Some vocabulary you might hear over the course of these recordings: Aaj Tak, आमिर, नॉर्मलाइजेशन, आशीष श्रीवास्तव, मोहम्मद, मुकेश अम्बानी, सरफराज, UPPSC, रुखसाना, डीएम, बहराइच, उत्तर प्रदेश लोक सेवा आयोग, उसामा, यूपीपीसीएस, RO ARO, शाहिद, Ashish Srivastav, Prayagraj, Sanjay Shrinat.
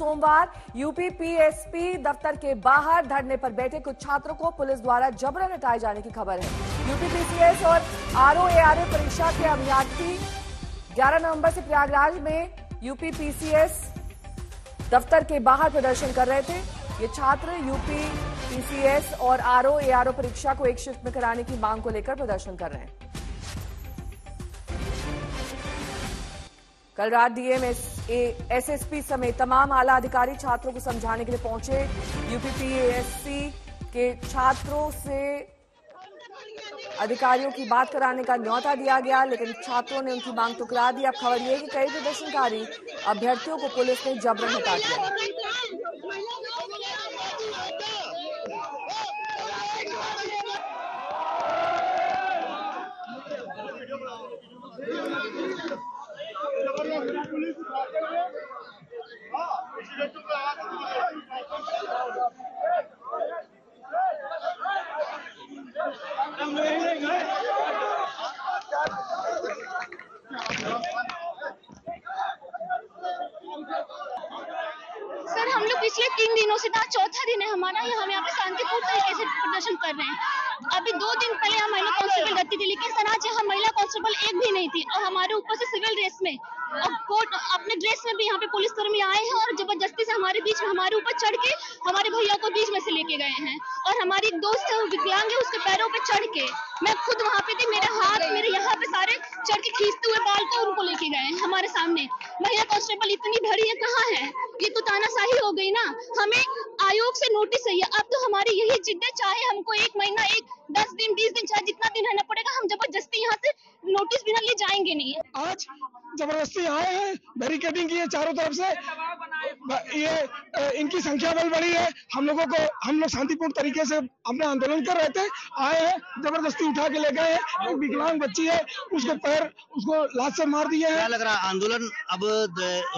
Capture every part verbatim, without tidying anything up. सोमवार यूपीपीएसपी दफ्तर के बाहर धरने पर बैठे कुछ छात्रों को पुलिस द्वारा जबरन हटाए जाने की खबर है। यूपीपीसीएस और आरओ एआरओ परीक्षा के अभ्यर्थी ग्यारह नवंबर से प्रयागराज में यूपीपीसीएस दफ्तर के बाहर प्रदर्शन कर रहे थे। ये छात्र यूपीपीसीएस और आरओ एआरओ परीक्षा को एक शिफ्ट में कराने की मांग को लेकर प्रदर्शन कर रहे हैं। कल रात D M S S P समेत तमाम आला अधिकारी छात्रों को समझाने के लिए पहुंचे। यूपीपीएससी के छात्रों से अधिकारियों की बात कराने का न्यौता दिया गया, लेकिन छात्रों ने उनकी मांग टुकरा दी। अब खबर यह है कि कई प्रदर्शनकारी अभ्यर्थियों को पुलिस ने जबरन हटा दिया। पिछले तीन दिनों से आज चौथा दिन है हमारा, यहाँ हम यहाँ पे शांतिपूर्ण तरीके से प्रदर्शन कर रहे हैं। अभी दो दिन पहले हम महिला कांस्टेबल रखती थी, लेकिन सर आज यहाँ महिला कांस्टेबल एक भी नहीं थी और हमारे ऊपर से सिविल ड्रेस में और कोट अपने ड्रेस में भी यहाँ पे पुलिस कर्मी आए हैं और जबरदस्ती से हमारे बीच में हमारे ऊपर चढ़ के हमारे भैया को बीच में से लेके गए हैं। और हमारी एक दोस्त है विकलांग है, उसके पैरों पे चढ़ के, मैं खुद वहाँ पे थी, मेरे हाथ मेरे यहाँ पे सारे चढ़ के खींचते हुए बाल को उनको लेके गए हैं हमारे सामने। महिला कांस्टेबल इतनी भरी है कहाँ है, ये तो तानाशाही हो गई ना। हमें आयोग से नोटिस चाहिए। अब तो हमारी यही जिद्द है, चाहे हमको एक महीना एक दस दिन बीस दिन चाहे जितना दिन रहना पड़ेगा, हम जबरदस्ती यहाँ से नोटिस बिना ले जाएंगे नहीं। आज जबरदस्ती आए हैं, बैरिकेडिंग की है चारों तरफ से, ये इनकी संख्या बल बढ़ी है। हम लोगों को हम लोग शांतिपूर्ण तरीके से अपने आंदोलन कर रहे थे, आए हैं जबरदस्ती उठा के ले गए हैं। एक विकलांग बच्ची है, उसके पैर उसको लात से मार दिए हैं। क्या लग रहा है आंदोलन अब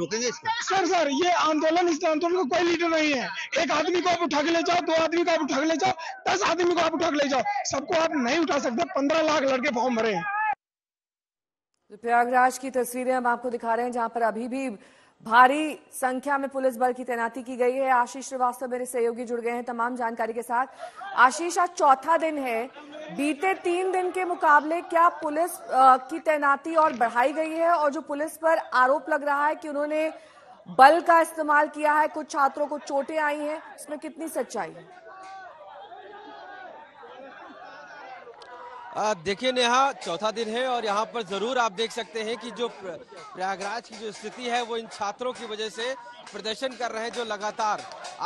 रोकेंगे इसको? सर सर ये आंदोलन, इस आंदोलन को कोई लीडर नहीं है। एक आदमी को आप उठा के ले जाओ, दो आदमी को आप उठा के ले जाओ, दस आदमी को आप उठा के ले जाओ, सबको आप नहीं उठा सकते। पंद्रह लाख लड़के फॉर्म भरे हैं। प्रयागराज की तस्वीरें हम आपको दिखा रहे हैं, जहां पर अभी भी भारी संख्या में पुलिस बल की तैनाती की गई है। आशीष श्रीवास्तव मेरे सहयोगी जुड़ गए हैं तमाम जानकारी के साथ। आशीष, आज चौथा दिन है, बीते तीन दिन के मुकाबले क्या पुलिस की तैनाती और बढ़ाई गई है? और जो पुलिस पर आरोप लग रहा है कि उन्होंने बल का इस्तेमाल किया है, कुछ छात्रों को चोटें आई हैं, उसमें कितनी सच्चाई है? देखिए नेहा, चौथा दिन है और यहाँ पर जरूर आप देख सकते हैं कि जो प्रयागराज की जो स्थिति है वो इन छात्रों की वजह से प्रदर्शन कर रहे हैं, जो लगातार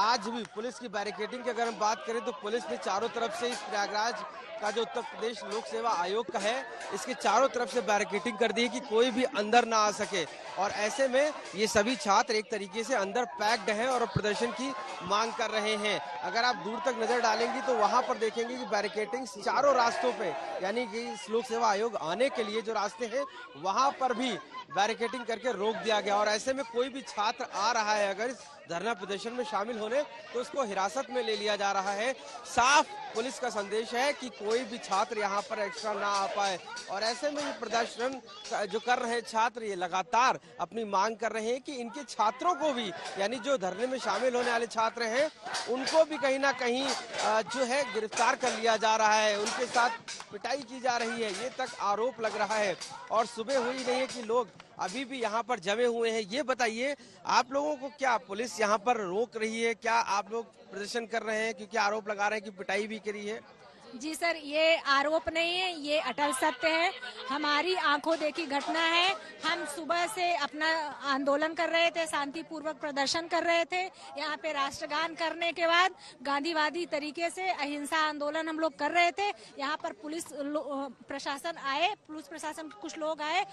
आज भी पुलिस की बैरिकेडिंग की अगर हम बात करें तो पुलिस ने चारों तरफ से इस प्रयागराज का जो उत्तर प्रदेश लोक सेवा आयोग का है, इसके चारों तरफ से बैरिकेडिंग कर दी है कि कोई भी अंदर ना आ सके। और ऐसे में ये सभी छात्र एक तरीके से अंदर पैक्ड हैं और प्रदर्शन की मांग कर रहे हैं। अगर आप दूर तक नजर डालेंगी तो वहां पर देखेंगे कि बैरिकेडिंग चारों रास्तों पे, यानी कि इस लोक सेवा आयोग आने के लिए जो रास्ते हैं वहां पर भी बैरिकेडिंग करके रोक दिया गया। और ऐसे में कोई भी छात्र आ रहा है अगर इस धरना प्रदर्शन में शामिल होने तो उसको हिरासत में ले लिया जा रहा है। साफ पुलिस का संदेश है कि कोई भी छात्र यहाँ पर एक्स्ट्रा ना आ पाए। और ऐसे में ये प्रदर्शन जो कर रहे छात्र ये लगातार अपनी मांग कर रहे हैं कि इनके छात्रों को भी, यानी जो धरने में शामिल होने वाले छात्र हैं, उनको भी कहीं ना कहीं जो है गिरफ्तार कर लिया जा रहा है, उनके साथ पिटाई की जा रही है, ये तक आरोप लग रहा है। और सुबह हुई नहीं है कि लोग अभी भी यहाँ पर जमे हुए हैं। ये बताइए आप लोगों को, क्या पुलिस यहाँ पर रोक रही है? क्या आप लोग प्रदर्शन कर रहे हैं क्योंकि आरोप लगा रहे हैं कि पिटाई भी करी है? जी सर, ये आरोप नहीं है, ये अटल सत्य है, हमारी आंखों देखी घटना है। हम सुबह से अपना आंदोलन कर रहे थे, शांतिपूर्वक प्रदर्शन कर रहे थे। यहाँ पे राष्ट्रगान करने के बाद गांधीवादी तरीके से अहिंसा आंदोलन हम लोग कर रहे थे। यहाँ पर पुलिस प्रशासन आए, पुलिस प्रशासन कुछ लोग आए,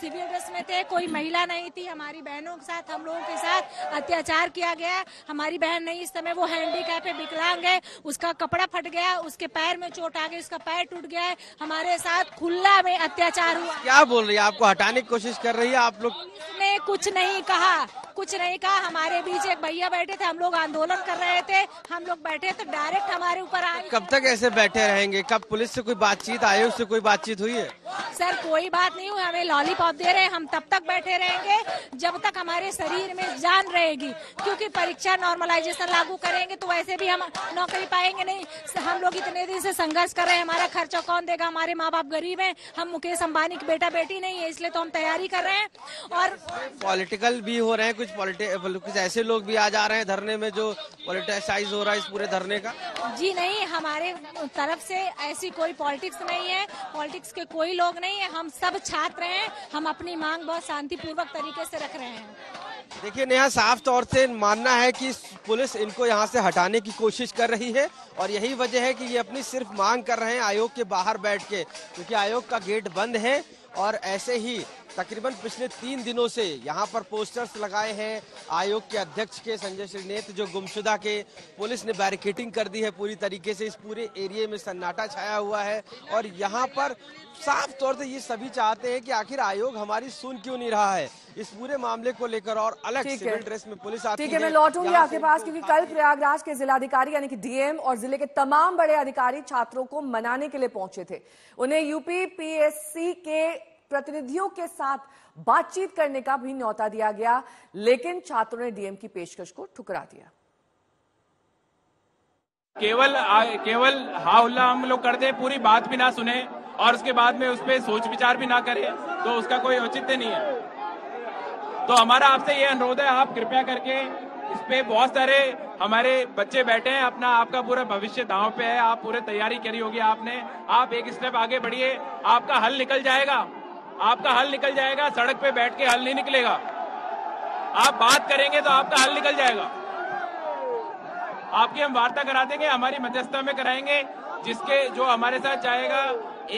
सिविल ड्रेस में थे, कोई महिला नहीं थी। हमारी बहनों के साथ, हम लोगों के साथ अत्याचार किया गया। हमारी बहन नहीं, इस समय वो हैंडीकैप है, विकलांग है, उसका कपड़ा फट गया, उसके पैर पैर में चोट आ गई, उसका पैर टूट गया है, हमारे साथ खुला में अत्याचार हुआ। क्या बोल रही है, आपको हटाने की कोशिश कर रही है आप लोग? उसने कुछ नहीं कहा, कुछ नहीं कहा। हमारे बीच एक भैया बैठे थे, हम लोग आंदोलन कर रहे थे, हम लोग बैठे तो डायरेक्ट हमारे ऊपर आए। कब तक ऐसे बैठे रहेंगे? कब पुलिस से कोई बातचीत, आयोग से कोई बातचीत हुई है? सर कोई बात नहीं हुई, हमें लॉलीपॉप दे रहे हैं, हम तब तक बैठे रहेंगे जब तक हमारे शरीर में जान रहेगी, क्योंकि परीक्षा नॉर्मलाइजेशन लागू करेंगे तो वैसे भी हम नौकरी पाएंगे नहीं। हम लोग इतने दिन से संघर्ष कर रहे हैं, हमारा खर्चा कौन देगा? हमारे माँ बाप गरीब है, हम मुकेश अम्बानी की बेटा बेटी नहीं है, इसलिए तो हम तैयारी कर रहे हैं। और पॉलिटिकल भी हो रहे हैं, कुछ ऐसे लोग भी आ जा रहे हैं धरने में जो पॉलिटिसाइज हो रहा है इस पूरे धरने का। जी नहीं, हमारे तरफ से ऐसी कोई पॉलिटिक्स नहीं है, पॉलिटिक्स के कोई लोग नहीं है, हम सब छात्र हैं, हम अपनी मांग बहुत शांतिपूर्वक तरीके से रख रहे हैं। देखिए नेहा, साफ तौर से मानना है कि पुलिस इनको यहाँ से हटाने की कोशिश कर रही है और यही वजह है कि ये अपनी सिर्फ मांग कर रहे हैं आयोग के बाहर बैठ के, क्योंकि आयोग का गेट बंद है। और ऐसे ही तकरीबन पिछले तीन दिनों से यहाँ पर पोस्टर्स लगाए हैं आयोग के अध्यक्ष के संजय श्रीनेत जो गुमशुदा के। पुलिस ने बैरिकेटिंग कर दी है पूरी तरीके से, इस पूरे एरिया में सन्नाटा छाया हुआ है और यहाँ पर साफ तौर से ये सभी चाहते हैं कि आखिर आयोग हमारी सुन क्यों नहीं रहा है इस पूरे मामले को लेकर। और अलग सिविल ड्रेस में पुलिस आती है। ठीक है, मैं लौटूंगी आपके पास, क्योंकि कल प्रयागराज के जिलाधिकारी यानी कि डीएम और जिले के तमाम बड़े अधिकारी छात्रों को मनाने के लिए पहुंचे थे। उन्हें यूपीपीएससी के प्रतिनिधियों के साथ बातचीत करने का भी न्यौता दिया गया, लेकिन छात्रों ने डीएम की पेशकश को ठुकरा दिया। केवल केवल हाउला हम लोग करते, पूरी बात भी ना सुने और उसके बाद में उस पर सोच विचार भी ना करें तो उसका कोई औचित्य नहीं है। तो हमारा आपसे ये अनुरोध है, आप कृपया करके इस पे, बहुत सारे हमारे बच्चे बैठे हैं, अपना आपका पूरा भविष्य दांव पे है, आप पूरे तैयारी करी होगी आपने, आप एक स्टेप आगे बढ़िए, आपका हल निकल जाएगा, आपका हल निकल जाएगा। सड़क पे बैठ के हल नहीं निकलेगा, आप बात करेंगे तो आपका हल निकल जाएगा। आपकी हम वार्ता करा देंगे, हमारी मध्यस्थता में कराएंगे, जिसके जो हमारे साथ जाएगा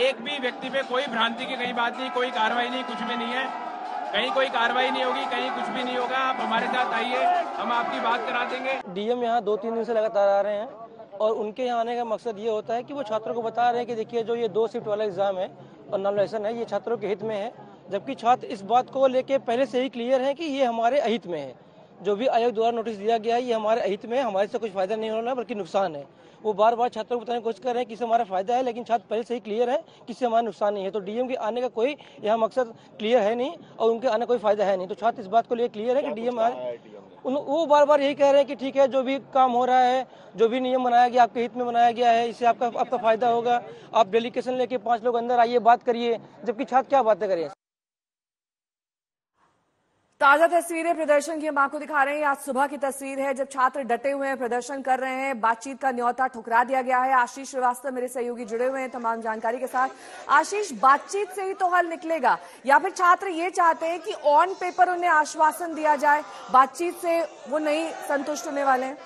एक भी व्यक्ति पे कोई भ्रांति की कहीं बात नहीं, कोई कार्रवाई नहीं, कुछ भी नहीं है, कहीं कोई कार्रवाई नहीं होगी, कहीं कुछ भी नहीं होगा। आप हमारे साथ आइए, हम आपकी बात करा देंगे। डीएम यहाँ दो तीन दिन से लगातार आ रहे हैं और उनके यहाँ आने का मकसद ये होता है कि वो छात्रों को बता रहे हैं कि देखिए जो ये दो शिफ्ट वाला एग्जाम है और नॉमिनेशन है ये छात्रों के हित में है, जबकि छात्र इस बात को लेके पहले से ही क्लियर है कि ये हमारे अहित में है। जो भी आयोग द्वारा नोटिस दिया गया है ये हमारे अहित में, हमारे से कुछ फायदा नहीं होना बल्कि नुकसान है। वो बार बार छात्रों को बताने की कोशिश कर रहे हैं किससे हमारा फायदा है, लेकिन छात्र पहले से ही क्लियर है किससे हमारा नुकसान नहीं है। तो डीएम के आने का कोई यहाँ मकसद क्लियर है नहीं और उनके आने का कोई फायदा है नहीं। तो छात्र इस बात को लेकर क्लियर है कि डीएम वो बार बार यही कह रहे हैं कि ठीक है जो भी काम हो रहा है, जो भी नियम बनाया गया आपके हित में बनाया गया है, इससे आपका आपका फायदा होगा, आप डेलीगेशन लेके पांच लोग अंदर आइए बात करिए, जबकि छात्र क्या बातें करें। ताजा तस्वीरें प्रदर्शन की हम आपको दिखा रहे हैं, आज सुबह की तस्वीर है जब छात्र डटे हुए हैं, प्रदर्शन कर रहे हैं, बातचीत का न्यौता ठुकरा दिया गया है। आशीष श्रीवास्तव मेरे सहयोगी जुड़े हुए हैं तमाम जानकारी के साथ। आशीष, बातचीत से ही तो हल निकलेगा या फिर छात्र ये चाहते हैं कि ऑन पेपर उन्हें आश्वासन दिया जाए, बातचीत से वो नहीं संतुष्ट होने वाले हैं?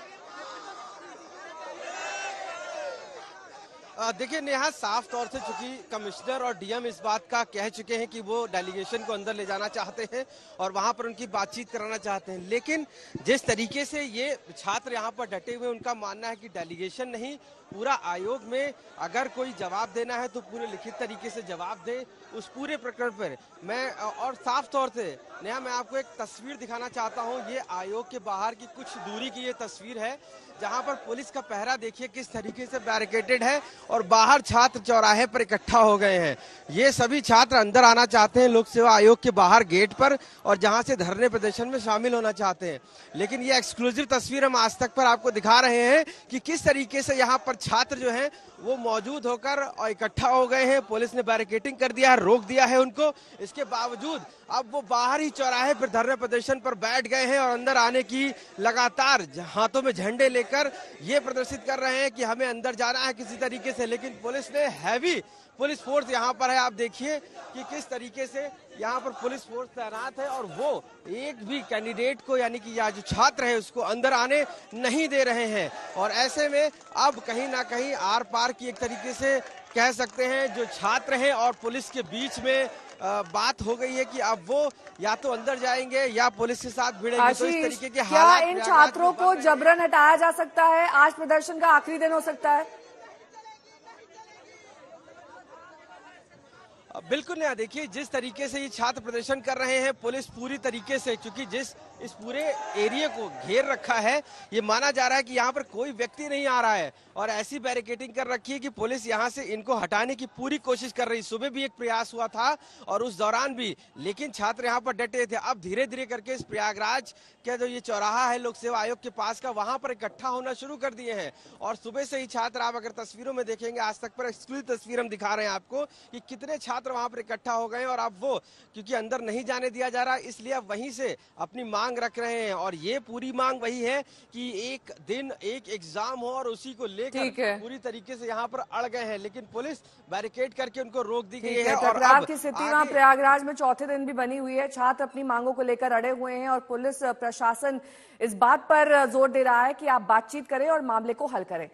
देखिए नेहा, साफ तौर से चूंकि कमिश्नर और डीएम इस बात का कह चुके हैं कि वो डेलीगेशन को अंदर ले जाना चाहते हैं और वहां पर उनकी बातचीत कराना चाहते हैं, लेकिन जिस तरीके से ये छात्र यहां पर डटे हुए, उनका मानना है कि डेलीगेशन नहीं, पूरा आयोग में अगर कोई जवाब देना है तो पूरे लिखित तरीके से जवाब दे उस पूरे प्रकरण पर। मैं और साफ तौर से नेहा, मैं आपको एक तस्वीर दिखाना चाहता हूँ, ये आयोग के बाहर की कुछ दूरी की ये तस्वीर है जहाँ पर पुलिस का पहरा देखिए किस तरीके से बैरिकेटेड है और बाहर छात्र चौराहे पर इकट्ठा हो गए हैं। ये सभी छात्र अंदर आना चाहते हैं लोक सेवा आयोग के बाहर गेट पर और जहां से धरने प्रदर्शन में शामिल होना चाहते हैं, लेकिन ये एक्सक्लूसिव तस्वीर हम आज तक पर आपको दिखा रहे हैं कि किस तरीके से यहां पर छात्र जो हैं वो मौजूद होकर और इकट्ठा हो गए हैं। पुलिस ने बैरिकेटिंग कर दिया है, रोक दिया है उनको, इसके बावजूद अब वो बाहर ही चौराहे पर धरने प्रदर्शन पर बैठ गए हैं और अंदर आने की लगातार हाथों में झंडे लेकर ये प्रदर्शित कर रहे हैं कि हमें अंदर जाना है किसी तरीके से। लेकिन पुलिस ने हैवी पुलिस फोर्स यहाँ पर है, आप देखिए कि किस तरीके से यहाँ पर पुलिस फोर्स तैनात है और वो एक भी कैंडिडेट को यानी कि या जो छात्र है उसको अंदर आने नहीं दे रहे हैं। और ऐसे में अब कहीं ना कहीं आर पार की एक तरीके से कह सकते हैं जो छात्र हैं और पुलिस के बीच में आ, बात हो गई है कि अब वो या तो अंदर जाएंगे या पुलिस के साथ भिड़ेंगे। तो इस तरीके के हालात, इन छात्रों को जबरन हटाया जा सकता है, आज प्रदर्शन का आखिरी दिन हो सकता है? बिल्कुल नया। देखिए जिस तरीके से ये छात्र प्रदर्शन कर रहे हैं, पुलिस पूरी तरीके से, क्योंकि जिस इस पूरे एरिया को घेर रखा है, ये माना जा रहा है कि यहाँ पर कोई व्यक्ति नहीं आ रहा है और ऐसी बैरिकेडिंग कर रखी है कि पुलिस यहाँ से इनको हटाने की पूरी कोशिश कर रही। सुबह भी एक प्रयास हुआ था और उस दौरान भी, लेकिन छात्र यहाँ पर डटे थे। अब धीरे धीरे करके इस प्रयागराज का जो ये चौराहा है लोक सेवा आयोग के पास का, वहाँ पर इकट्ठा होना शुरू कर दिए हैं और सुबह से ही छात्र, आप अगर तस्वीरों में देखेंगे आज तक पर एक्सक्लूसिव तस्वीर हम दिखा रहे हैं आपको कि कितने छात्र वहां पर इकट्ठा हो गए और अब वो, क्योंकि अंदर नहीं जाने दिया जा रहा, इसलिए अब वहीं से अपनी मांग रख रहे हैं। और ये पूरी मांग वही है कि एक दिन एक एग्जाम हो और उसी को लेकर पूरी तरीके से यहाँ पर अड़ गए हैं, लेकिन पुलिस बैरिकेड करके उनको रोक दी गई है। टकराव की स्थिति वहाँ प्रयागराज में चौथे दिन भी बनी हुई है। छात्र अपनी मांगों को लेकर अड़े हुए हैं और पुलिस प्रशासन इस बात पर जोर दे रहा है कि आप बातचीत करें और मामले को हल करें।